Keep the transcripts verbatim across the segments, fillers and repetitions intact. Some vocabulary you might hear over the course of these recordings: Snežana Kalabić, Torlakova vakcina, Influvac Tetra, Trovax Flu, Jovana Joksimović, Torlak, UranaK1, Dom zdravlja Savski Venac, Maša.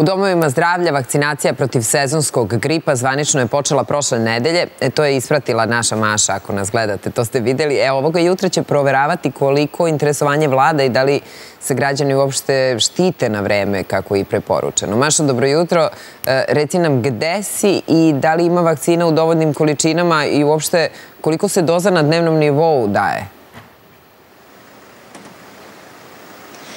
U domovima zdravlja vakcinacija protiv sezonskog gripa zvanično je počela prošle nedelje. E, to je ispratila naša Maša, ako nas gledate, to ste videli. E, ovoga jutra će proveravati koliko interesovanje vlada i da li se građani uopšte štite na vreme, kako je i preporučeno. Maša, dobro jutro. E, reci nam gde si i da li ima vakcina u dovoljnim količinama i uopšte koliko se doza na dnevnom nivou daje?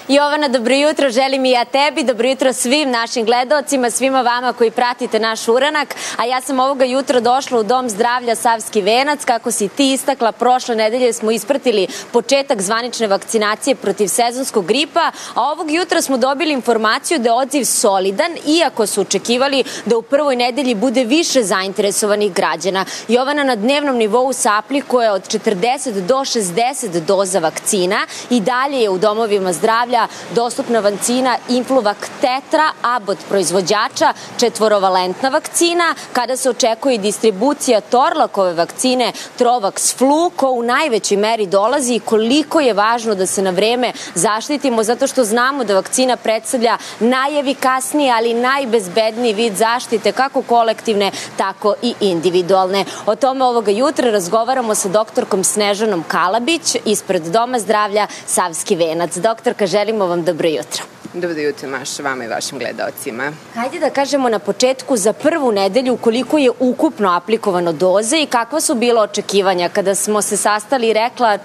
Jovana, dobro jutro, želim i ja tebi, dobro jutro svim našim gledalcima, svima vama koji pratite naš uranak, a ja sam ovoga jutra došla u Dom zdravlja Savski Venac. Kako si ti istakla, prošle nedelje smo ispratili početak zvanične vakcinacije protiv sezonskog gripa, a ovog jutra smo dobili informaciju da je odziv solidan, iako su očekivali da u prvoj nedelji bude više zainteresovanih građana. Jovana, na dnevnom nivou se aplikuje od četrdeset do šezdeset doza vakcina i dalje je u domovima zdravlja dostupna vakcina Influvac Tetra, abot proizvođača, četvorovalentna vakcina, kada se očekuje distribucija Torlakove vakcine Trovax Flu, ko u najvećoj meri dolazi i koliko je važno da se na vreme zaštitimo, zato što znamo da vakcina predstavlja najefikasniji, ali i najbezbedniji vid zaštite, kako kolektivne, tako i individualne. O tome ovoga jutra razgovaramo sa doktorkom Snežanom Kalabić ispred Doma zdravlja Savski Venac. Doktorka, želim Želimo vam dobro jutro. Dobro jutro, Maša, vama i vašim gledalcima. Hajde da kažemo na početku za prvu nedelju koliko je ukupno aplikovano doze i kakva su bila očekivanja. Kada smo se sastali i rekla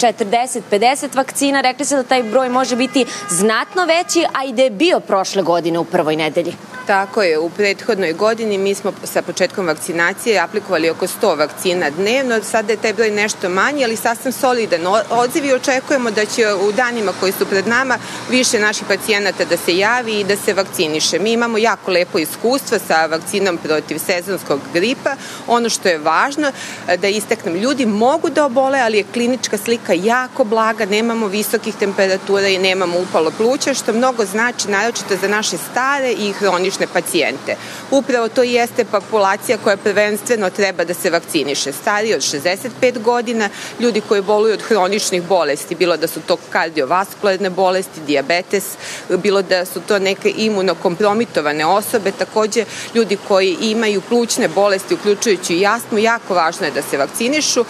četrdeset do pedeset vakcina, rekli se da taj broj može biti znatno veći, a i da je bio prošle godine u prvoj nedelji. Tako je, u prethodnoj godini mi smo sa početkom vakcinacije aplikovali oko sto vakcina dnevno, sada je taj broj nešto manji, ali sasvim solidan odziv i očekujemo da će u danima koji su pred nama više naših pacijenata da se javi i da se vakciniše. Mi imamo jako lepo iskustvo sa vakcinom protiv sezonskog gripa. Ono što je važno da istaknem, ljudi mogu da obole, ali je klinička slika jako blaga, nemamo visokih temperatura i nemamo upalo pluća, što mnogo znači naročito za naše stare i hronične pacijente. Upravo to jeste populacija koja prvenstveno treba da se vakciniše. Stariji od šezdeset pet godina, ljudi koji boluju od hroničnih bolesti, bilo da su to kardiovaskularne bolesti, dijabetes, bilo da su to neke imunokompromitovane osobe, takođe ljudi koji imaju plućne bolesti, uključujući i astmu, jako važno je da se vakcinišu.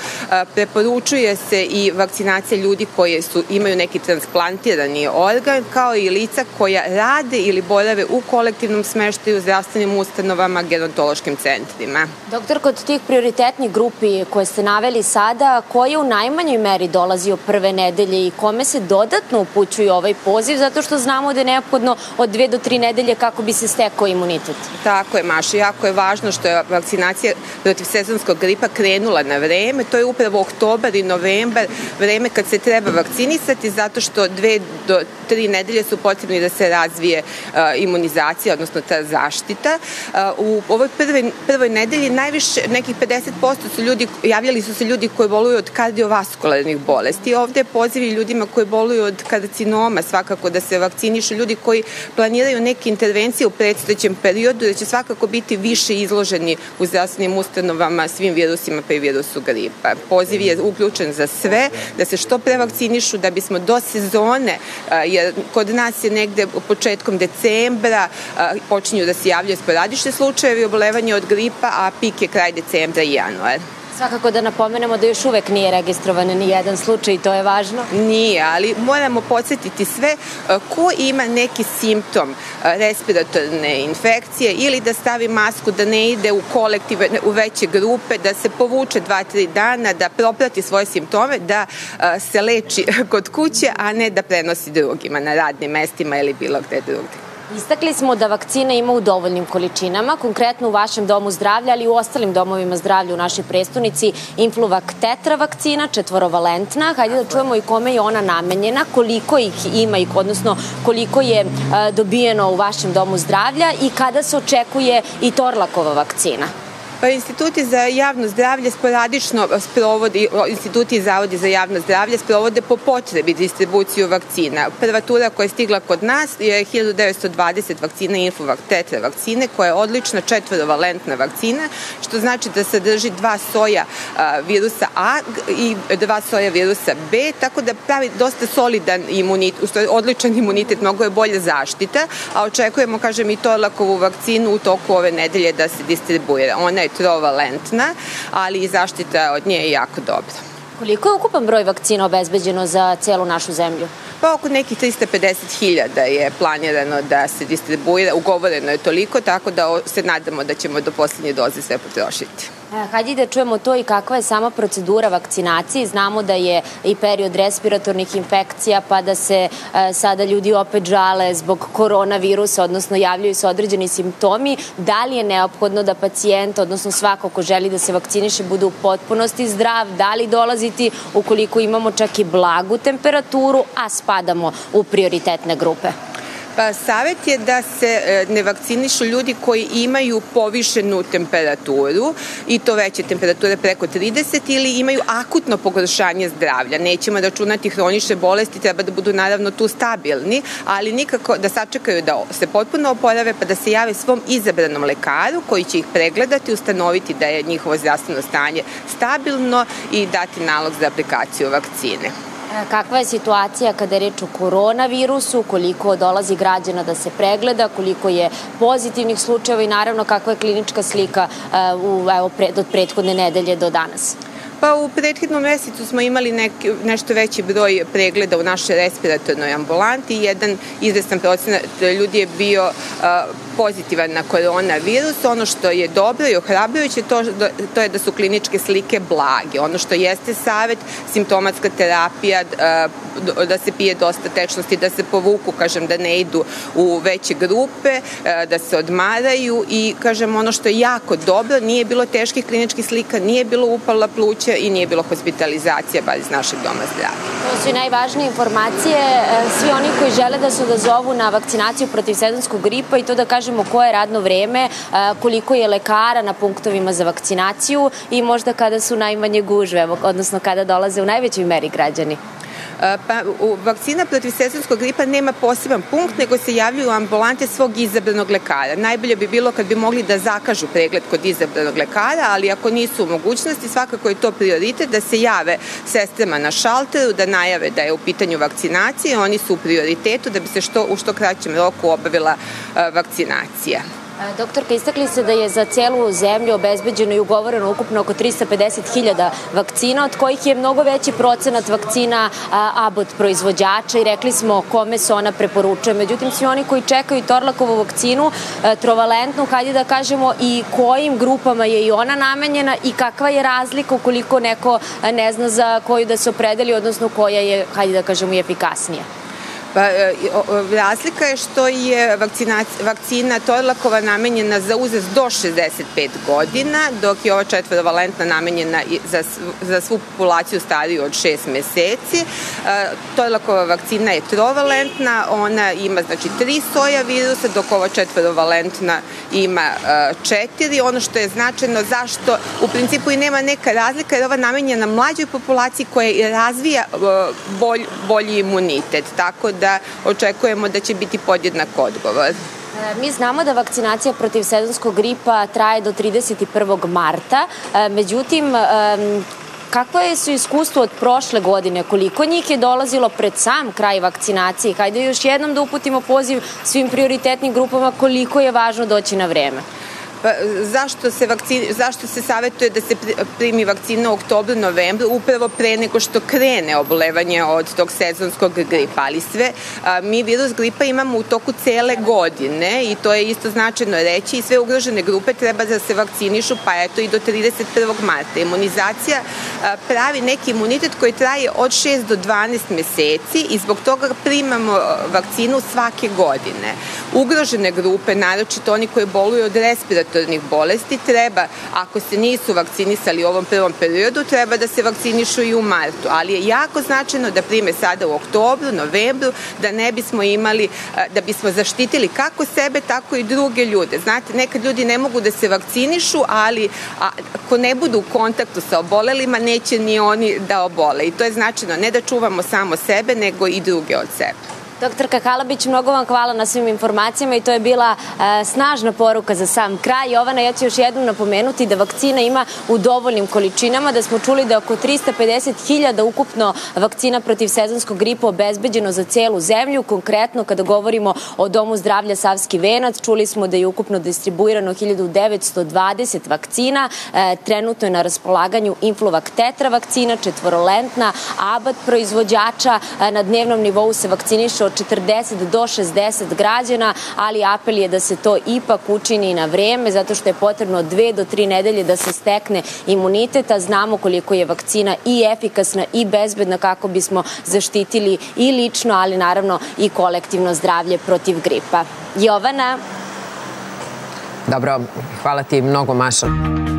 Preporučuje se i vakcinacija ljudi koji imaju neki transplantirani organ, kao i lica koja rade ili borave u kolektivnom smeštaju, zdravstvenim ustanovama, gerontološkim centrima. Doktor, kod tih prioritetnih grupi koje ste naveli sada, koje u najmanjoj meri dolazi u prve nedelje i kome se dodatno upućuju ovaj poziv, zato što znamo da je neophodno od dve do tri nedelje kako bi se stekao imunitet. Tako je, Maša, jako je važno što je vakcinacija protiv sezonskog gripa krenula na vreme. To je upravo oktobar i novembar, vreme kad se treba vakcinisati, zato što dve do tri nedelje su potrebni da se razvije imunizacija, odnosno ta zaštita. U ovoj prvoj nedelji najviše, nekih pedeset posto su ljudi, javljali su se ljudi koji boluju od kardiovaskularnih bolesti. Ovde je poziv i ljudima koji boluju od karcinoma, svakako da se vakcinišu, ljudi koji planiraju neke intervencije u predstojećem periodu, da će svakako biti više izloženi u zdravstvenim ustanovama svim virusima, pa i virusu gripa. Poziv je uključen za sve, da se što pre vakcinišu, da bismo do sezone, jer kod nas je negde početkom decembra počinju da se javljaju sporadični slučajevi obolevanja od gripa, a pik je kraj decembra i januar. Svakako da napomenemo da još uvek nije registrovan ni jedan slučaj i to je važno. Nije, ali moramo podsjetiti sve ko ima neki simptom respiratorne infekcije ili da stavi masku, da ne ide u kolektiv, u veće grupe, da se povuče dva tri dana, da proprati svoje simptome, da se leči kod kuće, a ne da prenosi drugima na radnim mestima ili bilo gde drugde. Istakli smo da vakcina ima u dovoljnim količinama, konkretno u vašem domu zdravlja, ali i u ostalim domovima zdravlja u našoj prestonici. Influvac Tetra vakcina, četvorovalentna. Hajde da čujemo i kome je ona namenjena, koliko ih ima, odnosno koliko je dobijeno u vašem domu zdravlja i kada se očekuje i Torlakova vakcina. Instituti za javno zdravlje sporadično sprovode, instituti i zavodi za javno zdravlje sprovode po potrebi distribuciju vakcina. Prva tura koja je stigla kod nas je hiljadu devetsto dvadeset vakcina Influvac Tetra vakcine, koja je odlična četvorovalentna vakcina, što znači da sadrži dva soja virusa A i dva soja virusa B, tako da pravi dosta solidan imunitet, odličan imunitet, mnogo je bolja zaštita, a očekujemo, kažem, i Torlakovu vakcinu u toku ove nedelje da se distribuira. Ona je trovalentna, ali i zaštita od nje je jako dobra. Koliko je ukupan broj vakcina obezbeđeno za celu našu zemlju? Pa oko nekih tristo pedeset hiljada je planirano da se distribuira, ugovoreno je toliko, tako da se nadamo da ćemo do poslednje doze sve potrošiti. Hajde da čujemo to i kakva je sama procedura vakcinacije. Znamo da je i period respiratornih infekcija, pa da se sada ljudi opet žale zbog koronavirusa, odnosno javljaju se određeni simptomi. Da li je neophodno da pacijent, odnosno svako ko želi da se vakciniše, bude u potpunosti zdrav? Da li dolaziti ukoliko imamo čak i blagu temperaturu, a spadamo u prioritetne grupe? Pa savet je da se ne vakcinišu ljudi koji imaju povišenu temperaturu, i to veće temperature preko trideset, ili imaju akutno pogoršanje zdravlja. Nećemo računati hronične bolesti, treba da budu naravno tu stabilni, ali nikako da sačekaju da se potpuno oporave pa da se jave svom izabranom lekaru koji će ih pregledati, ustanoviti da je njihovo zdravstveno stanje stabilno i dati nalog za aplikaciju vakcine. Kakva je situacija kada je reč o koronavirusu, koliko dolazi građana da se pregleda, koliko je pozitivnih slučajeva i naravno kakva je klinička slika od prethodne nedelje do danas? Pa u prethodnom mesecu smo imali nek, nešto veći broj pregleda u našoj respiratornoj ambulanti. Jedan izvestan procenat ljudi je bio a, pozitivan na koronavirus. Ono što je dobro i ohrabrujuće to, to je da su kliničke slike blage. Ono što jeste savet, simptomatska terapija, a, da se pije dosta tečnosti, da se povuku, kažem, da ne idu u veće grupe, a, da se odmaraju i, kažem, ono što je jako dobro, nije bilo teških kliničkih slika, nije bilo upala pluća i nije bilo hospitalizacija, bar iz našeg doma zdravlja. To su i najvažnije informacije. Svi oni koji žele da se odazovu na vakcinaciju protiv sezonskog gripa, i to da kažemo koje je radno vreme, koliko je lekara na punktovima za vakcinaciju i možda kada su najmanje gužve, odnosno kada dolaze u najvećoj meri građani. Pa, vakcina protiv sezonskog gripa nema poseban punkt, nego se javljaju ambulante svog izabranog lekara. Najbolje bi bilo kad bi mogli da zakažu pregled kod izabranog lekara, ali ako nisu u mogućnosti, svakako je to prioritet da se jave sestrama na šalteru, da najave da je u pitanju vakcinacije. Oni su u prioritetu da bi se što, u što kraćem roku obavila vakcinacija. Doktorka, istakli ste da je za celu zemlju obezbeđeno i ugovoreno ukupno oko tristo pedeset hiljada vakcina, od kojih je mnogo veći procenat vakcina Abot proizvođača i rekli smo kome se ona preporučuje. Međutim, svi oni koji čekaju Torlakovu vakcinu, trovalentnu, hajde da kažemo i kojim grupama je i ona namenjena i kakva je razlika ukoliko neko ne zna za koju da se opredeli, odnosno koja je, hajde da kažemo, i efikasnija? Pa, razlika je što je vakcina Torlakova namenjena za uzrast do šezdeset pet godina, dok je ova četvorovalentna namenjena za, za svu populaciju stariju od šest meseci. Torlakova vakcina je trovalentna, ona ima znači tri soja virusa, dok ova četvorovalentna ima četiri. Ono što je značajno, zašto u principu i nema neka razlika, jer ova namenjena mlađoj populaciji koja razvija bolj, bolji imunitet, tako da da očekujemo da će biti podjednak odgovor. Mi znamo da vakcinacija protiv sezonskog gripa traje do trideset prvog marta, međutim, kakvo je su iskustvo od prošle godine? Koliko njih je dolazilo pred sam kraj vakcinacije? Hajde još jednom da uputimo poziv svim prioritetnim grupama koliko je važno doći na vreme. Pa, zašto, se vakcin, zašto se savetuje da se primi vakcina u oktobru, novembru, upravo pre nego što krene obolevanje od tog sezonskog gripa, ali sve a, mi virus gripa imamo u toku cele godine i to je isto značajno reći, i sve ugrožene grupe treba da se vakcinišu, pa eto i do trideset prvog marta. Imunizacija a, pravi neki imunitet koji traje od šest do dvanaest meseci i zbog toga primamo vakcinu svake godine. Ugrožene grupe, naročito oni koji boluju od respiratornih respiratornih bolesti treba, ako se nisu vakcinisali u ovom prvom periodu, treba da se vakcinišu i u martu, ali je jako značajno da prime sada u oktobru, novembru, da ne bismo imali, da bismo zaštitili kako sebe, tako i druge ljude. Znate, nekad ljudi ne mogu da se vakcinišu, ali ako ne budu u kontaktu sa obolelima, neće ni oni da obole. I to je značajno, ne da čuvamo samo sebe, nego i druge od sebe. Doktorka Kalabić, mnogo vam hvala na svim informacijama i to je bila snažna poruka za sam kraj. Jovana, ja ću još jednom napomenuti da vakcina ima u dovoljnim količinama, da smo čuli da je oko trista pedeset hiljada ukupno vakcina protiv sezonskog gripa obezbeđeno za celu zemlju. Konkretno, kada govorimo o Domu zdravlja Savski Venac, čuli smo da je ukupno distribuirano hiljadu devetsto dvadeset vakcina. Trenutno je na raspolaganju Influvac Tetra vakcina, četvorolentna, abat proizvođača. Na dnevnom nivou se vakciniše od četrdeset do šezdeset građana, ali apel je da se to ipak učini na vreme, zato što je potrebno od dve do tri nedelje da se stekne imunitet, a znamo koliko je vakcina i efikasna i bezbedna kako bismo zaštitili i lično, ali naravno i kolektivno zdravlje protiv gripa. Jovana. Dobro, hvala ti mnogo, Maša.